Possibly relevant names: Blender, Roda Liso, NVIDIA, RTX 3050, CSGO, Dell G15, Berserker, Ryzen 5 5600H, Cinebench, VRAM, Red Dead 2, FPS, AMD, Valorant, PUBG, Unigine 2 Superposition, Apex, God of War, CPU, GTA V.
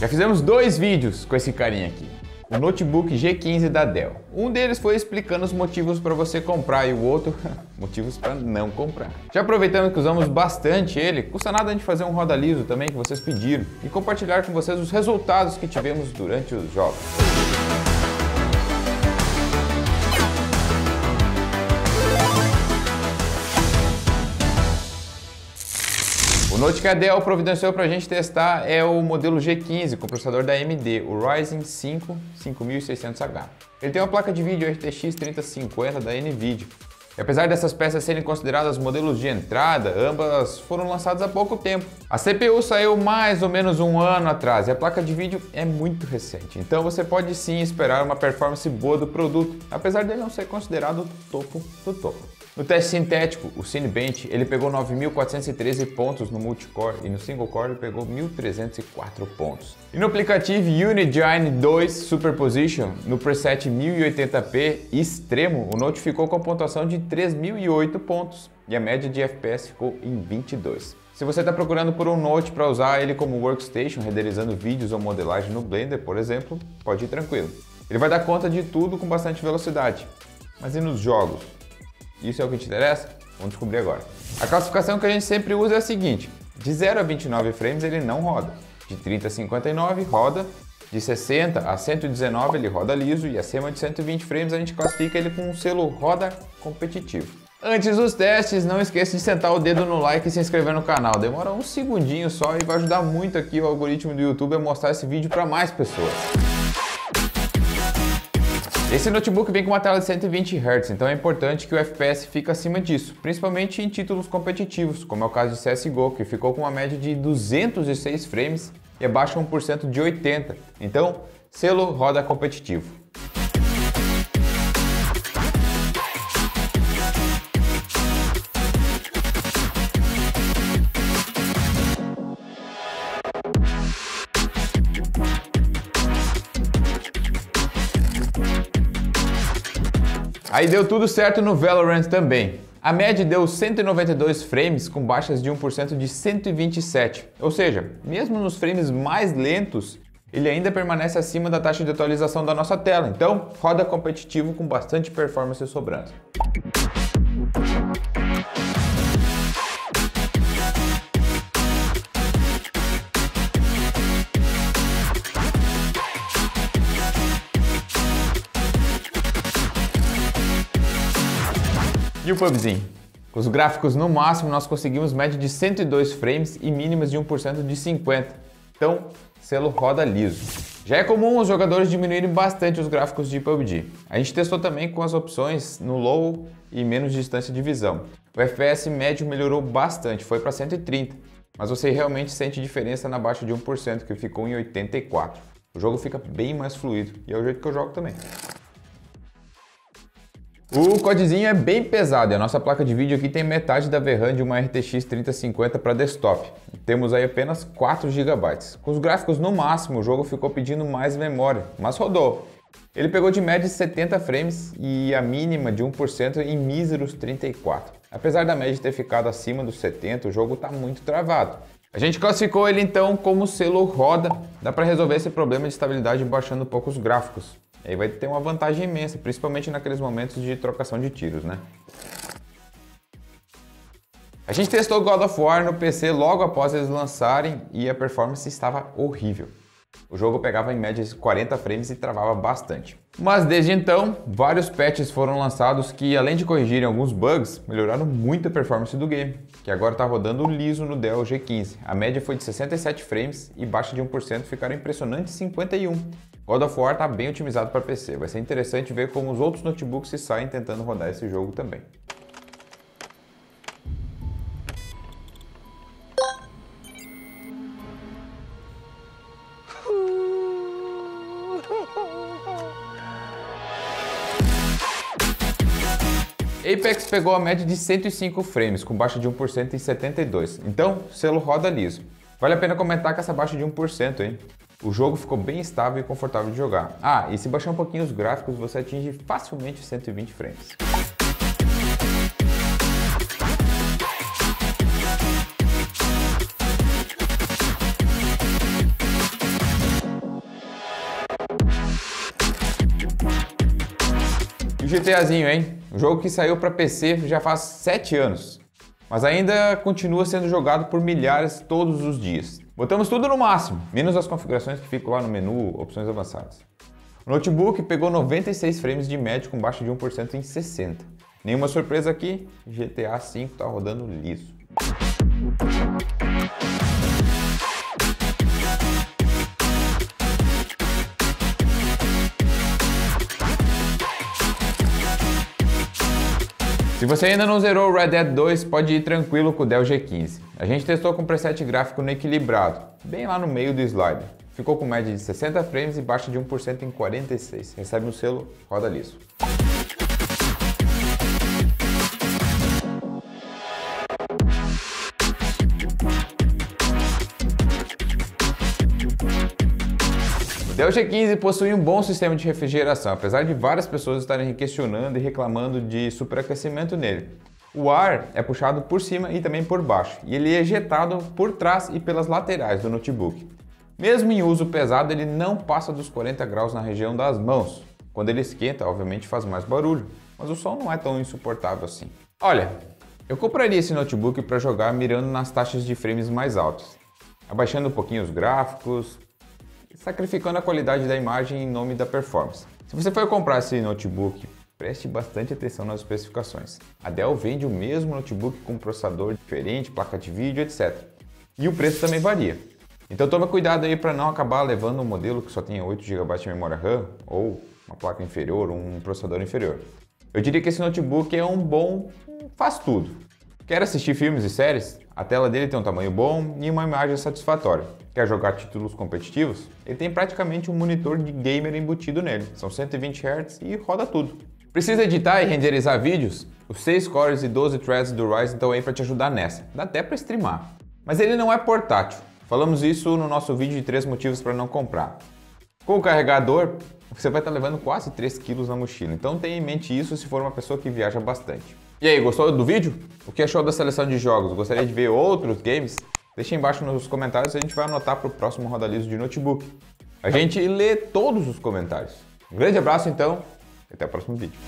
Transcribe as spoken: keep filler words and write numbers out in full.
Já fizemos dois vídeos com esse carinha aqui, o notebook G quinze da Dell. Um deles foi explicando os motivos para você comprar e o outro, motivos para não comprar. Já aproveitando que usamos bastante ele, custa nada a gente fazer um roda liso também que vocês pediram e compartilhar com vocês os resultados que tivemos durante os jogos. O note que a Dell providenciou para a gente testar é o modelo G quinze com processador da A M D, o Ryzen cinco cinco mil e seiscentos H. Ele tem uma placa de vídeo R T X trinta cinquenta da NVIDIA. E apesar dessas peças serem consideradas modelos de entrada, ambas foram lançadas há pouco tempo. A C P U saiu mais ou menos um ano atrás e a placa de vídeo é muito recente, então você pode sim esperar uma performance boa do produto, apesar dele não ser considerado o topo do topo. No teste sintético, o Cinebench, ele pegou nove mil quatrocentos e treze pontos no multicore e no single core ele pegou mil trezentos e quatro pontos. E no aplicativo Unigine dois Superposition, no preset mil e oitenta p extremo, o note ficou com a pontuação de três mil e oito pontos e a média de F P S ficou em vinte e dois. Se você está procurando por um note para usar ele como workstation, renderizando vídeos ou modelagem no Blender, por exemplo, pode ir tranquilo. Ele vai dar conta de tudo com bastante velocidade. Mas e nos jogos? Isso é o que te interessa? Vamos descobrir agora. A classificação que a gente sempre usa é a seguinte: de zero a vinte e nove frames ele não roda, de trinta a cinquenta e nove roda, de sessenta a cento e dezenove ele roda liso e acima de cento e vinte frames a gente classifica ele com um selo roda competitivo. Antes dos testes, não esqueça de sentar o dedo no like e se inscrever no canal. Demora um segundinho só e vai ajudar muito aqui o algoritmo do YouTube a mostrar esse vídeo para mais pessoas. Esse notebook vem com uma tela de cento e vinte hertz, então é importante que o F P S fique acima disso, principalmente em títulos competitivos, como é o caso de C S G O, que ficou com uma média de duzentos e seis frames e abaixo um por cento de oitenta. Então, selo roda competitivo. Aí deu tudo certo no Valorant também. A média deu cento e noventa e dois frames com baixas de um por cento de cento e vinte e sete, ou seja, mesmo nos frames mais lentos, ele ainda permanece acima da taxa de atualização da nossa tela, então roda competitivo com bastante performance sobrando. E o PUBG? Com os gráficos no máximo, nós conseguimos média de cento e dois frames e mínimas de um por cento de cinquenta. Então, selo roda liso. Já é comum os jogadores diminuírem bastante os gráficos de PUBG. A gente testou também com as opções no low e menos distância de visão. O F P S médio melhorou bastante, foi para cento e trinta, mas você realmente sente diferença na baixa de um por cento, que ficou em oitenta e quatro. O jogo fica bem mais fluido e é o jeito que eu jogo também. O codezinho é bem pesado e a nossa placa de vídeo aqui tem metade da V RAM de uma R T X trinta cinquenta para desktop. Temos aí apenas quatro gigas. Com os gráficos no máximo, o jogo ficou pedindo mais memória, mas rodou. Ele pegou de média setenta frames e a mínima de um por cento em míseros trinta e quatro. Apesar da média ter ficado acima dos setenta, o jogo está muito travado. A gente classificou ele então como selo roda. Dá para resolver esse problema de estabilidade baixando um pouco os gráficos. Aí vai ter uma vantagem imensa, principalmente naqueles momentos de trocação de tiros, né? A gente testou God of War no P C logo após eles lançarem e a performance estava horrível. O jogo pegava em média quarenta frames e travava bastante. Mas desde então, vários patches foram lançados que, além de corrigirem alguns bugs, melhoraram muito a performance do game, que agora está rodando liso no Dell G quinze. A média foi de sessenta e sete frames e baixa de um por cento ficaram impressionantes cinquenta e um. God of War está bem otimizado para P C, vai ser interessante ver como os outros notebooks se saem tentando rodar esse jogo também. Apex pegou a média de cento e cinco frames, com baixa de um por cento em setenta e dois, então selo roda liso. Vale a pena comentar com essa baixa de um por cento, hein? O jogo ficou bem estável e confortável de jogar. Ah, e se baixar um pouquinho os gráficos, você atinge facilmente cento e vinte frames. GTAzinho, hein? Um jogo que saiu para P C já faz sete anos, mas ainda continua sendo jogado por milhares todos os dias. Botamos tudo no máximo, menos as configurações que ficam lá no menu opções avançadas. O notebook pegou noventa e seis frames de média com baixa de um por cento em sessenta. Nenhuma surpresa aqui, GTA cinco tá rodando liso. Se você ainda não zerou o Red Dead dois, pode ir tranquilo com o Dell G quinze. A gente testou com preset gráfico no equilibrado, bem lá no meio do slide. Ficou com média de sessenta frames e baixa de um por cento em quarenta e seis. Recebe um selo, roda liso. O Dell G quinze possui um bom sistema de refrigeração, apesar de várias pessoas estarem questionando e reclamando de superaquecimento nele. O ar é puxado por cima e também por baixo, e ele é ejetado por trás e pelas laterais do notebook. Mesmo em uso pesado, ele não passa dos quarenta graus na região das mãos. Quando ele esquenta, obviamente faz mais barulho, mas o som não é tão insuportável assim. Olha, eu compraria esse notebook para jogar mirando nas taxas de frames mais altas, abaixando um pouquinho os gráficos, sacrificando a qualidade da imagem em nome da performance. Se você for comprar esse notebook, preste bastante atenção nas especificações. A Dell vende o mesmo notebook com processador diferente, placa de vídeo, etcétera. E o preço também varia. Então tome cuidado aí para não acabar levando um modelo que só tenha oito gigas de memória RAM ou uma placa inferior, um processador inferior. Eu diria que esse notebook é um bom faz tudo. Quer assistir filmes e séries? A tela dele tem um tamanho bom e uma imagem satisfatória. Quer jogar títulos competitivos? Ele tem praticamente um monitor de gamer embutido nele. São cento e vinte hertz e roda tudo. Precisa editar e renderizar vídeos? Os seis cores e doze threads do Ryzen estão aí para te ajudar nessa. Dá até para streamar. Mas ele não é portátil. Falamos isso no nosso vídeo de três motivos para não comprar. Com o carregador, você vai estar levando quase três quilos na mochila. Então tenha em mente isso se for uma pessoa que viaja bastante. E aí, gostou do vídeo? O que achou da seleção de jogos? Gostaria de ver outros games? Deixa aí embaixo nos comentários e a gente vai anotar para o próximo Roda Liso de notebook. A gente lê todos os comentários. Um grande abraço então e até o próximo vídeo.